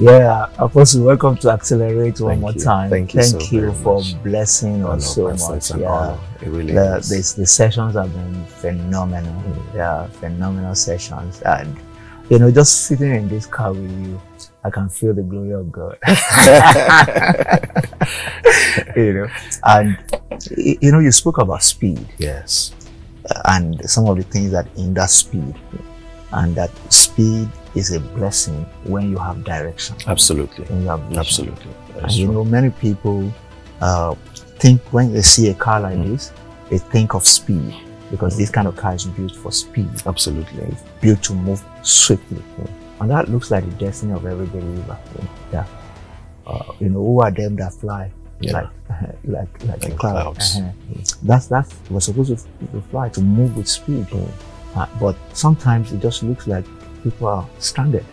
Yeah, Apostle, welcome to Accelerate one more time. Thank you for blessing us so much. Yeah, it really is. The sessions have been phenomenal. Yeah, phenomenal sessions. And you know, just sitting in this car with you, I can feel the glory of God. You know, and you know, you spoke about speed. Yes, and some of the things that hinder speed, and that speed is a blessing when you have direction. Absolutely. When you have vision. Absolutely. And you know, many people think when they see a car like this, they think of speed, because this kind of car is built for speed. Absolutely. It's built to move swiftly. And that looks like the destiny of every believer. Yeah. You know, who are them that fly? Yeah. Like the clouds. That's we're supposed to fly, to move with speed. But sometimes it just looks like people are stranded.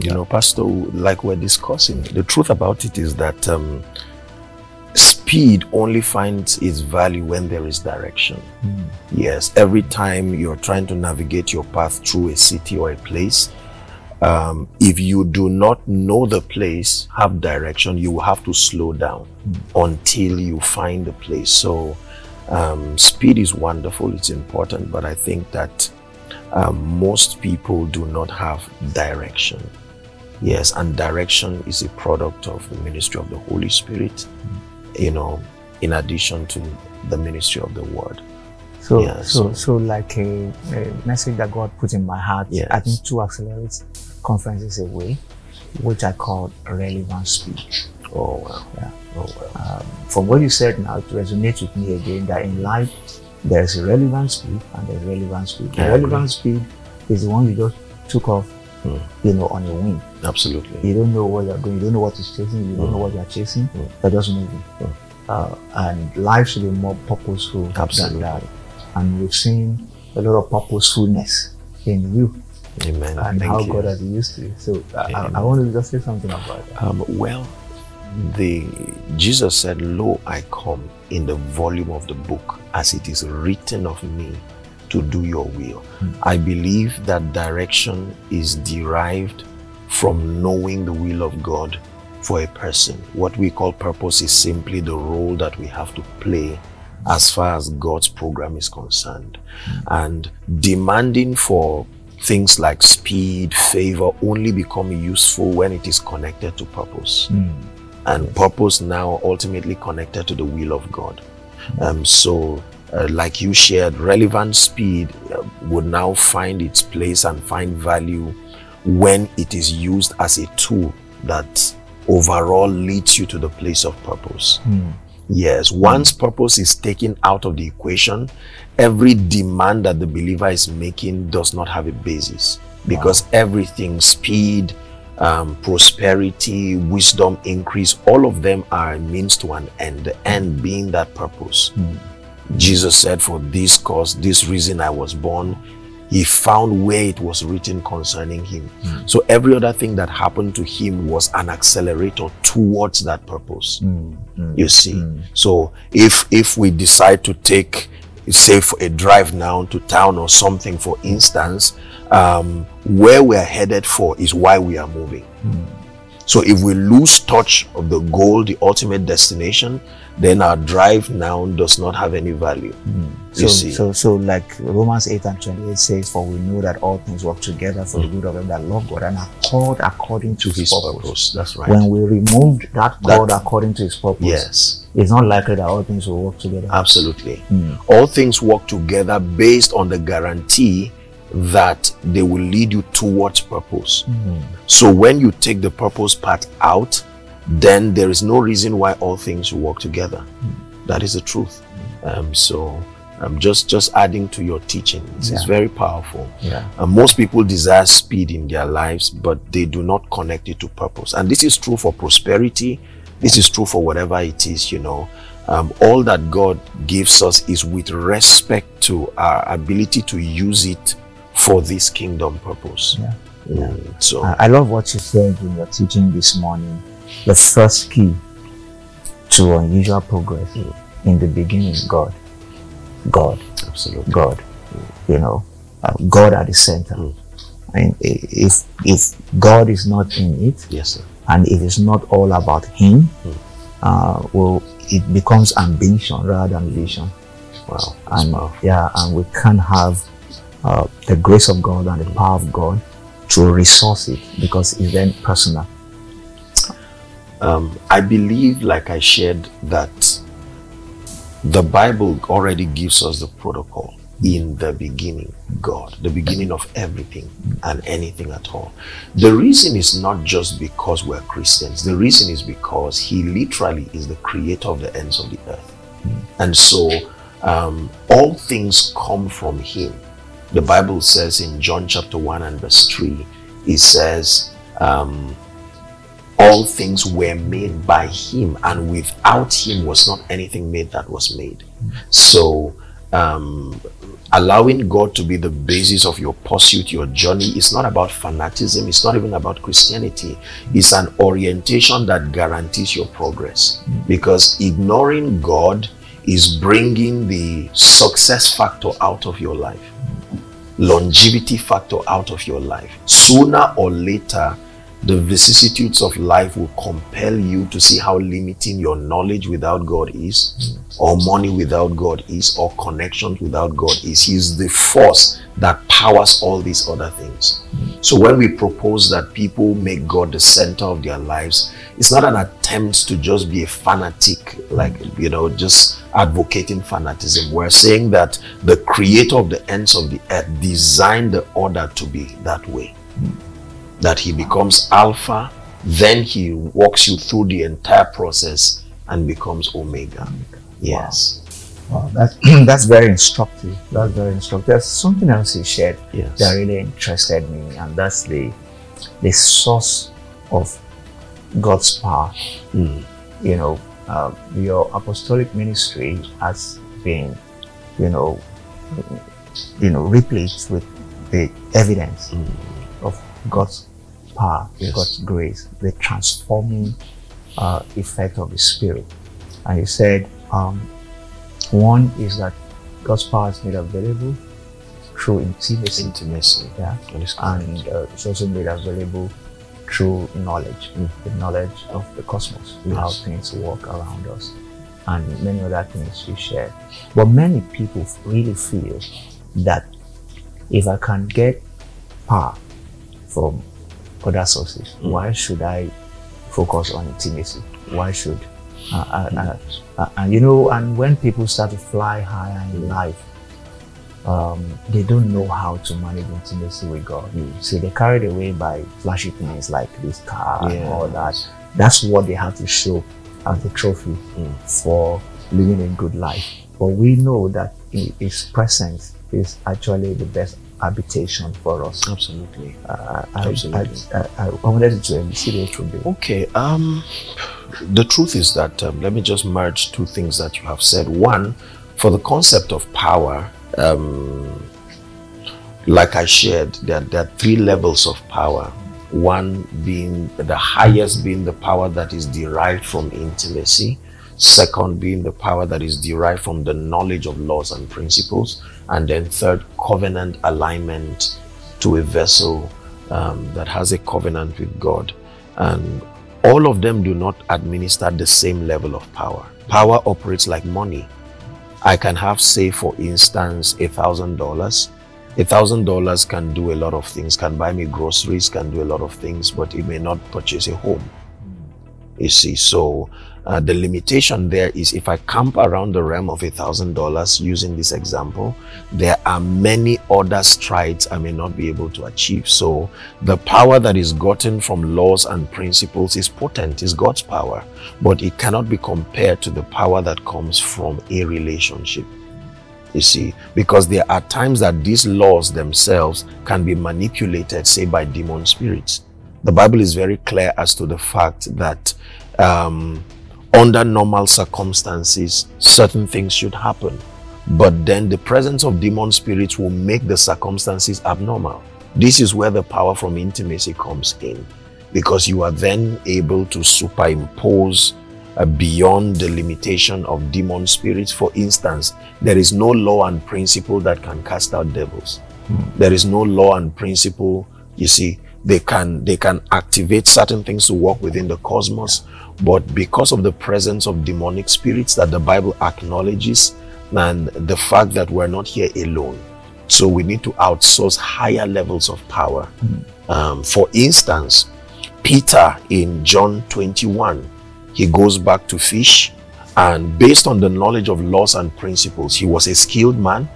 You know, Pastor, like we're discussing, the truth about it is that speed only finds its value when there is direction. Yes, every time you're trying to navigate your path through a city or a place, if you do not know the place, have direction, you will have to slow down until you find the place. So speed is wonderful, it's important, but I think that most people do not have direction. Yes, and direction is a product of the ministry of the Holy Spirit, you know, in addition to the ministry of the Word. So, yeah, so like a message that God put in my heart, yes. I think 2 Accelerate conferences away, which I called Relevant Speech. Oh, wow. Yeah. Oh, wow. From what you said now, it resonates with me again that in life, there's a relevant speed and there's relevant speed. The relevant speed is the one you just took off, you know, on a wing. Absolutely. You don't know what you're doing, you don't know what is chasing, you don't know what you're chasing, you're just moving. And life should be more purposeful than that. And we've seen a lot of purposefulness in you. Amen. And how God has used you. So I want to just say something about that. Well, Jesus said, "Lo, I come in the volume of the book, as it is written of me, to do your will." I believe that direction is derived from knowing the will of God for a person. What we call purpose is simply the role that we have to play as far as God's program is concerned. And demanding for things like speed, favor, only become useful when it is connected to purpose. And purpose now ultimately connected to the will of God. So like you shared, relevant speed would now find its place and find value when it is used as a tool that overall leads you to the place of purpose. Yes, once purpose is taken out of the equation, every demand that the believer is making does not have a basis, because everything, speed, prosperity, wisdom, increase, all of them are a means to an end, the end being that purpose. Jesus said, "For this cause, this reason I was born." He found where it was written concerning him. So every other thing that happened to him was an accelerator towards that purpose. You see. So if we decide to take, say, for a drive now to town or something, for instance, where we are headed for is why we are moving. So if we lose touch of the goal, the ultimate destination, then our drive now does not have any value. So like Romans 8:28 says, "For we know that all things work together for the good of them that love God and are called according to his purpose." That's right. When we removed that called according to his purpose, it's not likely that all things will work together. Absolutely. All things work together based on the guarantee that they will lead you towards purpose. So when you take the purpose part out, then there is no reason why all things work together. That is the truth. So I'm just adding to your teaching. It's very powerful. Most people desire speed in their lives, but they do not connect it to purpose. And this is true for prosperity. This is true for whatever it is, you know. All that God gives us is with respect to our ability to use it for this kingdom purpose. So I love what you said in your teaching this morning. The first key to unusual progress in the beginning is God. God. Absolutely. God. You know, God at the center. And if God is not in it, yes, sir, and it is not all about Him, well, it becomes ambition rather than vision. Wow. And yeah, and we can have the grace of God and the power of God to resource it, because it's then personal. I believe, like I shared, that the Bible already gives us the protocol. In the beginning, God, the beginning of everything and anything at all. The reason is not just because we're Christians. The reason is because He literally is the creator of the ends of the earth. And so all things come from Him. The Bible says in John chapter 1 and verse 3, it says, all things were made by Him, and without Him was not anything made that was made. So allowing God to be the basis of your pursuit, your journey, is not about fanaticism. It's not even about Christianity. It's an orientation that guarantees your progress, because ignoring God is bringing the success factor out of your life, longevity factor out of your life. Sooner or later, the vicissitudes of life will compel you to see how limiting your knowledge without God is, or money without God is, or connections without God is. He is the force that powers all these other things. So when we propose that people make God the center of their lives, it's not an attempt to just be a fanatic, like, you know, just advocating fanaticism. We're saying that the creator of the ends of the earth designed the order to be that way. That He becomes Alpha, then He walks you through the entire process and becomes Omega. Yes. Wow. Wow, that's very instructive. That's very instructive. There's something else you shared, yes, that really interested me, and that's the source of God's power. You know, your apostolic ministry has been, you know, replete with the evidence of God's power, yes, God's grace, the transforming effect of His Spirit. And you said one is that God's power is made available through intimacy. Yeah? And it's also made available through knowledge, the knowledge of the cosmos, yes, how things work around us, and many other things you shared. But many people really feel that if I can get power from other sources, why should I focus on intimacy? Why should and you know, and when people start to fly higher in life, they don't know how to manage intimacy with God. So they're carried away by flashy things like this car, yes, and all that. That's what they have to show as a trophy for living a good life. But we know that His presence is actually the best habitation for us. Absolutely. I wanted to elucidate from you. Okay. The truth is that let me just merge two things that you have said. One, for the concept of power, like I shared, there are three levels of power. One being the highest, being the power that is derived from intimacy. Second being the power that is derived from the knowledge of laws and principles. And then third, covenant alignment to a vessel that has a covenant with God. And all of them do not administer the same level of power. Power operates like money. I can have, say, for instance, $1,000. $1,000 can do a lot of things, can buy me groceries, can do a lot of things, but it may not purchase a home. You see, so the limitation there is, if I camp around the realm of $1,000, using this example, there are many other strides I may not be able to achieve. So the power that is gotten from laws and principles is potent, is God's power, but it cannot be compared to the power that comes from a relationship. You see, because there are times that these laws themselves can be manipulated, say, by demon spirits. The Bible is very clear as to the fact that under normal circumstances, certain things should happen, but then the presence of demon spirits will make the circumstances abnormal. This is where the power from intimacy comes in, because you are then able to superimpose beyond the limitation of demon spirits. For instance, there is no law and principle that can cast out devils. There is no law and principle You see, they can activate certain things to work within the cosmos, but because of the presence of demonic spirits that the Bible acknowledges, and the fact that we're not here alone, so we need to outsource higher levels of power. For instance, Peter in John 21, he goes back to fish, and based on the knowledge of laws and principles, he was a skilled man.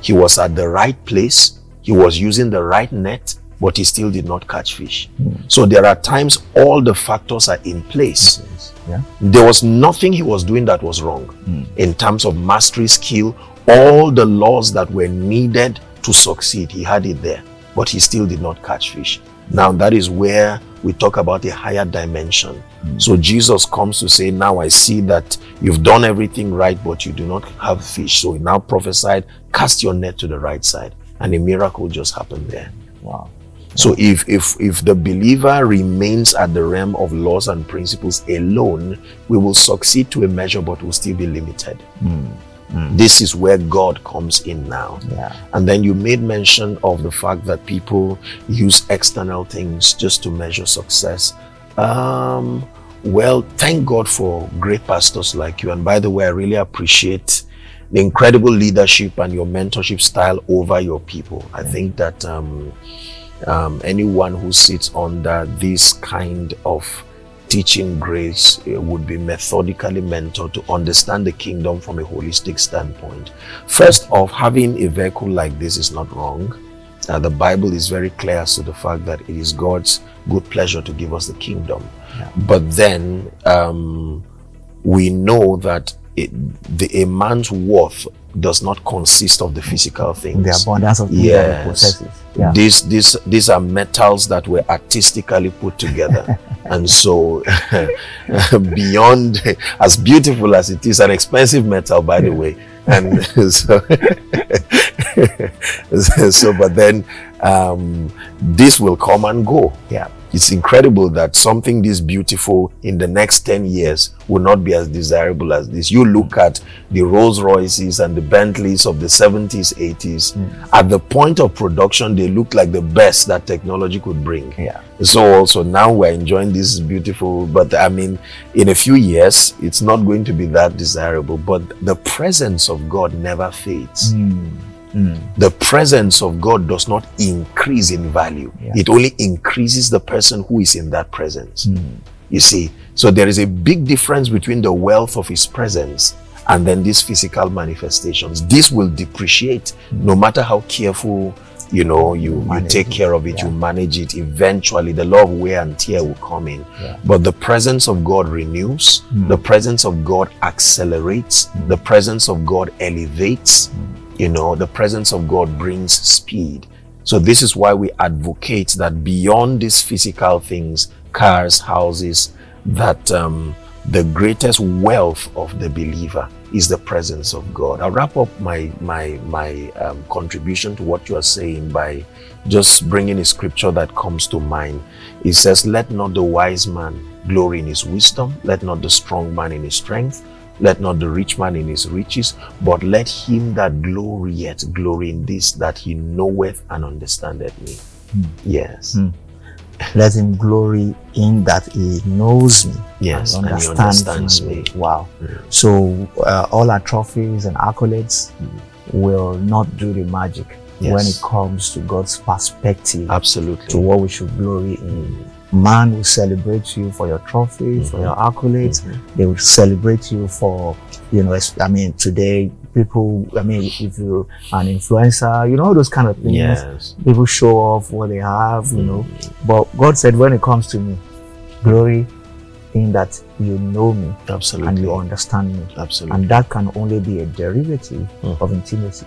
He was at the right place. He was using the right net, but he still did not catch fish. So there are times all the factors are in place. Yeah. There was nothing he was doing that was wrong. In terms of mastery, skill, all the laws that were needed to succeed, he had it there, but he still did not catch fish. Now that is where we talk about a higher dimension. So Jesus comes to say, now I see that you've done everything right, but you do not have fish. So he now prophesied, cast your net to the right side. And a miracle just happened there. Wow. So if the believer remains at the realm of laws and principles alone, we will succeed to a measure, but will still be limited. This is where God comes in now. And then you made mention of the fact that people use external things just to measure success. Well, thank God for great pastors like you. And by the way, I really appreciate the incredible leadership and your mentorship style over your people. I think that anyone who sits under this kind of teaching grace would be methodically mentored to understand the kingdom from a holistic standpoint. First off, having a vehicle like this is not wrong. The Bible is very clear as to the fact that it is God's good pleasure to give us the kingdom. But then we know that a man's worth does not consist of the physical things. The abundance of the processes. These are metals that were artistically put together. And so beyond, as beautiful as it is, an expensive metal, by the way. And so but then this will come and go. It's incredible that something this beautiful in the next 10 years will not be as desirable as this. You look at the Rolls Royces and the Bentleys of the 70s, 80s. At the point of production, they looked like the best that technology could bring. So also now we're enjoying this beautiful, but I mean, in a few years, it's not going to be that desirable. But the presence of God never fades. The presence of God does not increase in value. It only increases the person who is in that presence. You see, so there is a big difference between the wealth of his presence and then these physical manifestations. This will depreciate no matter how careful, you know, you take care of it, you manage it. Eventually the law of wear and tear will come in. But the presence of God renews, the presence of God accelerates, the presence of God elevates. You know, the presence of God brings speed. So this is why we advocate that beyond these physical things, cars, houses, that the greatest wealth of the believer is the presence of God. I'll wrap up my contribution to what you are saying by just bringing a scripture that comes to mind. It says, let not the wise man glory in his wisdom, let not the strong man in his strength, let not the rich man in his riches, but let him that glorieth glory in this, that he knoweth and understandeth me. Let him glory in that he knows me. And he understands me. Wow. So all our trophies and accolades will not do the magic when it comes to God's perspective. To what we should glory in. Man will celebrate you for your trophies, for your accolades. They will celebrate you for, you know, I mean, today people, I mean, if you're an influencer, you know, those kind of things. People show off what they have, you know. But God said, when it comes to me, glory in that you know me and you understand me. And that can only be a derivative of intimacy.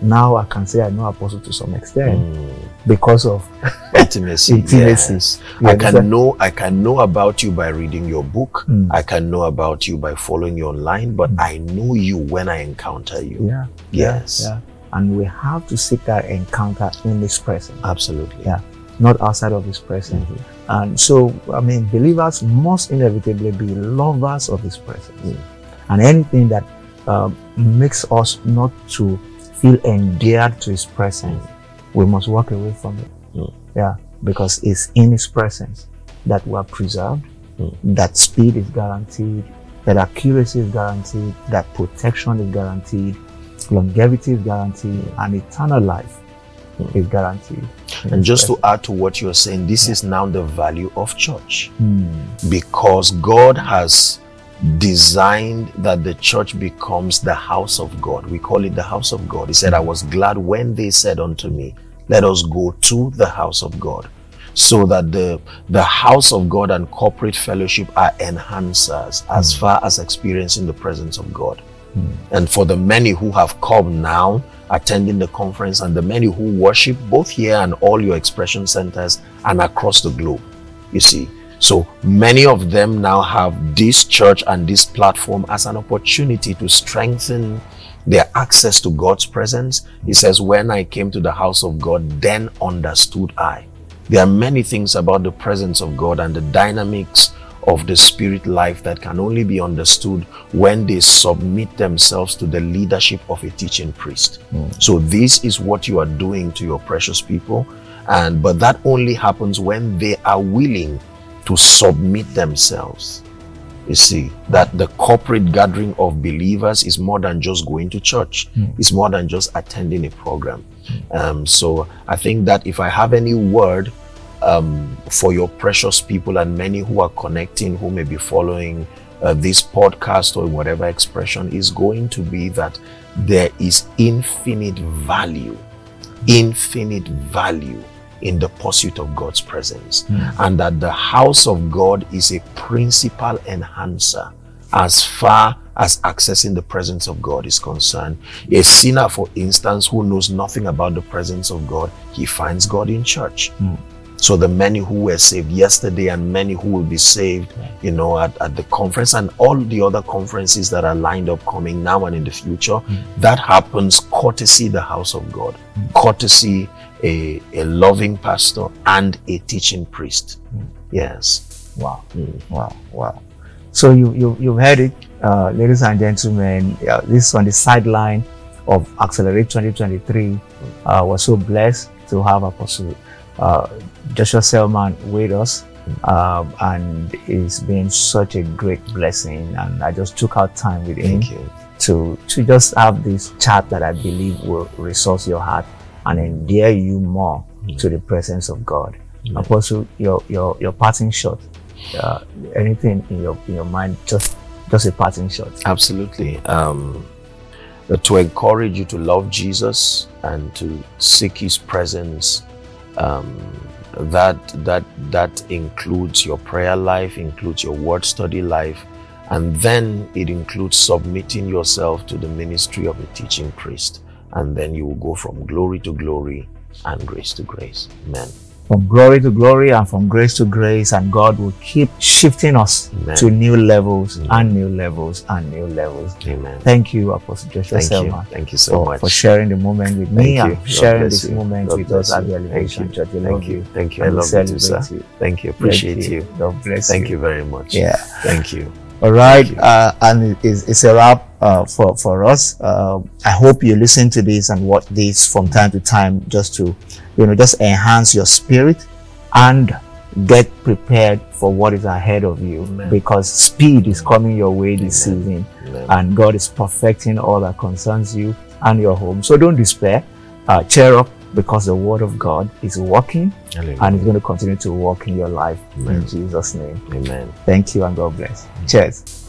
Now I can say I know Apostle to some extent because of intimacy. I can know about you by reading your book. I can know about you by following you online, but I know you when I encounter you. And we have to seek that encounter in this presence. Not outside of his presence. And so, I mean, believers must inevitably be lovers of his presence. And anything that makes us not to feel endeared to his presence, we must walk away from it. Mm. Yeah, because it's in His presence that we are preserved, that speed is guaranteed, that accuracy is guaranteed, that protection is guaranteed, longevity is guaranteed, and eternal life is guaranteed. And just to add to what you're saying, this is now the value of church, because God has designed that the church becomes the house of God. We call it the house of God. He said, I was glad when they said unto me, let us go to the house of God. So that the house of God and corporate fellowship are enhancers as far as experiencing the presence of God. And for the many who have come now, attending the conference, and the many who worship both here and all your expression centers and across the globe, you see. So many of them now have this church and this platform as an opportunity to strengthen their access to God's presence. He says, when I came to the house of God, then understood I. There are many things about the presence of God and the dynamics of the spirit life that can only be understood when they submit themselves to the leadership of a teaching priest. So this is what you are doing to your precious people, but that only happens when they are willing to submit themselves. You see, that the corporate gathering of believers is more than just going to church. It's more than just attending a program. So I think that if I have any word for your precious people and many who are connecting, who may be following this podcast or whatever expression, is going to be that there is infinite value in the pursuit of God's presence, and that the house of God is a principal enhancer as far as accessing the presence of God is concerned. A sinner, for instance, who knows nothing about the presence of God, he finds God in church. So the many who were saved yesterday and many who will be saved, you know, at the conference and all the other conferences that are lined up coming now and in the future, that happens courtesy the house of God, courtesy a loving pastor and a teaching priest. Yes. Wow. Wow. Wow. So you've heard it, ladies and gentlemen. This is on the sideline of Accelerate 2023. We're so blessed to have Apostle Joshua Selman with us, and it's been such a great blessing. And I just took out time with him to just have this chat that I believe will resource your heart and endear you more to the presence of God. Apostle, your parting shot. Anything in your mind, just a parting shot. Absolutely. To encourage you to love Jesus and to seek His presence. That includes your prayer life, includes your word study life, and then it includes submitting yourself to the ministry of a teaching priest. And then you will go from glory to glory and grace to grace. Amen. From glory to glory and from grace to grace, and God will keep shifting us to new levels and new levels and new levels. Amen. Thank you, Apostle Joshua Selman. Thank you so much for sharing the moment with me and sharing this moment with us at the Elevation Church. Thank you. Thank you. I love you, sir. Thank you. Appreciate you. God bless you. Thank you very much. Yeah. Thank you. All right, and it's a wrap for us. I hope you listen to this and watch this from time to time, just to, you know, just enhance your spirit and get prepared for what is ahead of you. Amen. Because speed is coming your way this season. Amen. And God is perfecting all that concerns you and your home. So don't despair. Cheer up, because the word of God is working. Hallelujah. And it's going to continue to work in your life. Amen. In Jesus' name. Amen. Thank you and God bless. Amen. Cheers.